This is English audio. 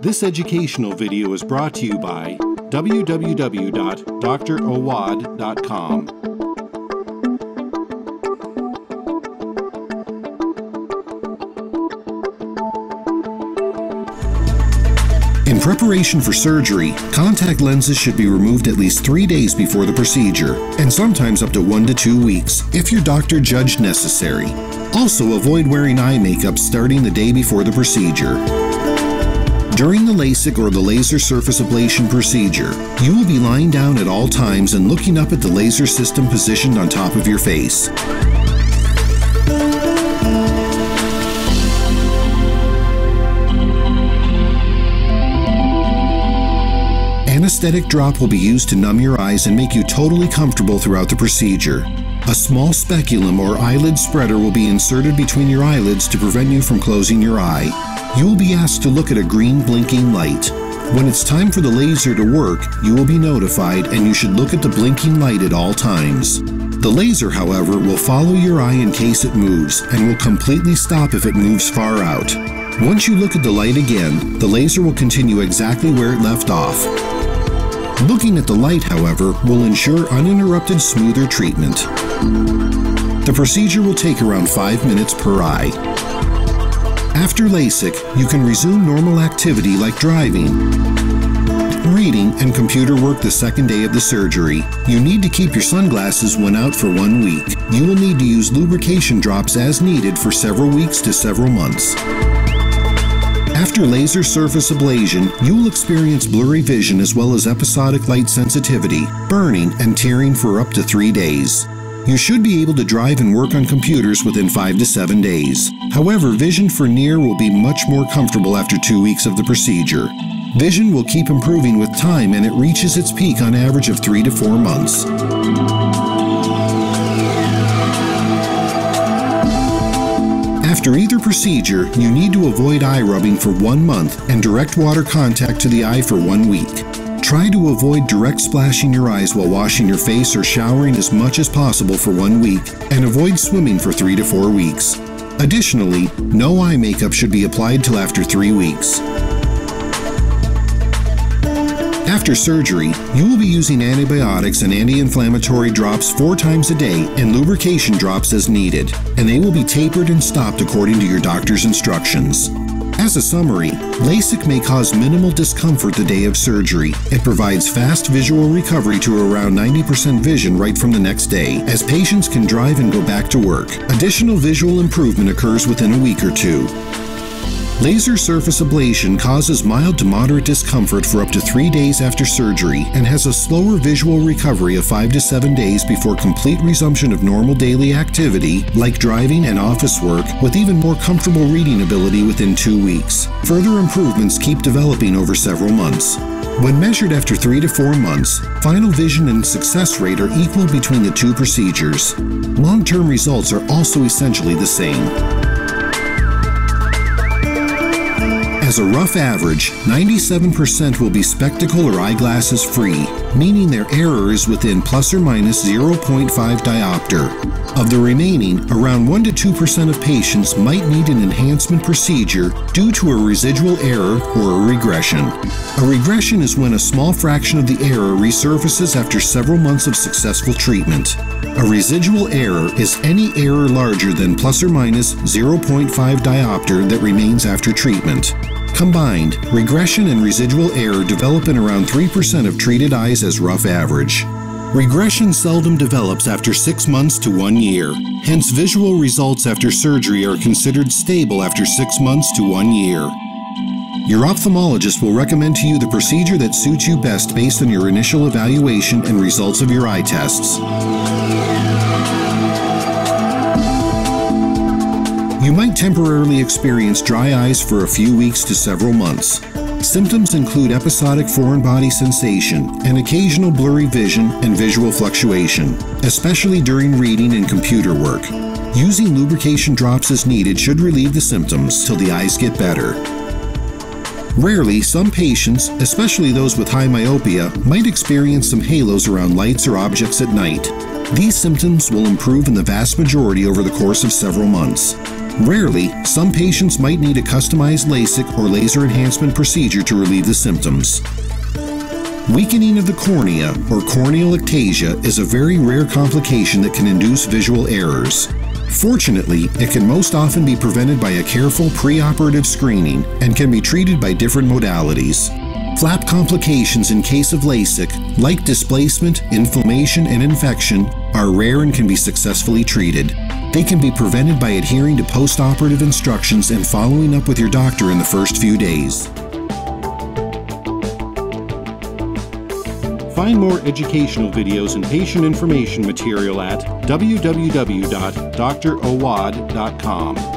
This educational video is brought to you by www.drshadyawwad.com. In preparation for surgery, contact lenses should be removed at least 3 days before the procedure, and sometimes up to 1 to 2 weeks, if your doctor judged necessary. Also, avoid wearing eye makeup starting the day before the procedure. During the LASIK or the laser surface ablation procedure, you will be lying down at all times and looking up at the laser system positioned on top of your face. Anesthetic drop will be used to numb your eyes and make you totally comfortable throughout the procedure. A small speculum or eyelid spreader will be inserted between your eyelids to prevent you from closing your eye. You will be asked to look at a green blinking light. When it's time for the laser to work, you will be notified and you should look at the blinking light at all times. The laser, however, will follow your eye in case it moves and will completely stop if it moves far out. Once you look at the light again, the laser will continue exactly where it left off. Looking at the light, however, will ensure uninterrupted, smoother treatment. The procedure will take around 5 minutes per eye. After LASIK, you can resume normal activity like driving, reading, and computer work the second day of the surgery. You need to keep your sunglasses when out for 1 week. You will need to use lubrication drops as needed for several weeks to several months. After laser surface ablation, you will experience blurry vision as well as episodic light sensitivity, burning, and tearing for up to 3 days. You should be able to drive and work on computers within 5 to 7 days. However, vision for near will be much more comfortable after 2 weeks of the procedure. Vision will keep improving with time and it reaches its peak on average of 3 to 4 months. After either procedure, you need to avoid eye rubbing for 1 month and direct water contact to the eye for 1 week. Try to avoid direct splashing your eyes while washing your face or showering as much as possible for 1 week, and avoid swimming for 3 to 4 weeks. Additionally, no eye makeup should be applied till after 3 weeks. After surgery, you will be using antibiotics and anti-inflammatory drops 4 times a day and lubrication drops as needed, and they will be tapered and stopped according to your doctor's instructions. As a summary, LASIK may cause minimal discomfort the day of surgery. It provides fast visual recovery to around 90% vision right from the next day, as patients can drive and go back to work. Additional visual improvement occurs within a week or two. Laser surface ablation causes mild to moderate discomfort for up to 3 days after surgery and has a slower visual recovery of 5 to 7 days before complete resumption of normal daily activity like driving and office work, with even more comfortable reading ability within 2 weeks. Further improvements keep developing over several months. When measured after 3 to 4 months, final vision and success rate are equal between the two procedures. Long-term results are also essentially the same. As a rough average, 97% will be spectacle or eyeglasses free, meaning their error is within plus or minus 0.5 diopter. Of the remaining, around 1 to 2% of patients might need an enhancement procedure due to a residual error or a regression. A regression is when a small fraction of the error resurfaces after several months of successful treatment. A residual error is any error larger than plus or minus 0.5 diopter that remains after treatment. Combined, regression and residual error develop in around 3% of treated eyes as rough average. Regression seldom develops after 6 months to 1 year. Hence, visual results after surgery are considered stable after 6 months to 1 year. Your ophthalmologist will recommend to you the procedure that suits you best based on your initial evaluation and results of your eye tests. You might temporarily experience dry eyes for a few weeks to several months. Symptoms include episodic foreign body sensation and occasional blurry vision and visual fluctuation, especially during reading and computer work. Using lubrication drops as needed should relieve the symptoms till the eyes get better. Rarely, some patients, especially those with high myopia, might experience some halos around lights or objects at night. These symptoms will improve in the vast majority over the course of several months. Rarely, some patients might need a customized LASIK or laser enhancement procedure to relieve the symptoms. Weakening of the cornea or corneal ectasia is a very rare complication that can induce visual errors. Fortunately, it can most often be prevented by a careful preoperative screening and can be treated by different modalities. Flap complications in case of LASIK, like displacement, inflammation, and infection, are rare and can be successfully treated. They can be prevented by adhering to post-operative instructions and following up with your doctor in the first few days. Find more educational videos and patient information material at www.drshadyawwad.com.